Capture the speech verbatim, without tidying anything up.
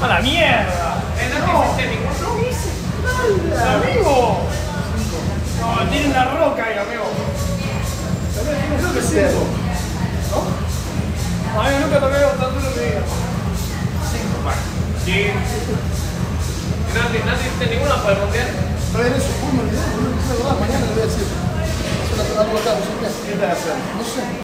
¡A la mierda! ¡No hice nada! ¡Amigo! No, tiene una roca ahí, amigo. Creo que cinco. ¿No? Amigo, nunca tomé tanto lo que diga. Cinco, vale. Sí. ¿No hiciste ninguna para romper? Pero en eso, ¿cómo? No, no, no, mañana lo voy a decir. ¿Qué estás haciendo? No sé.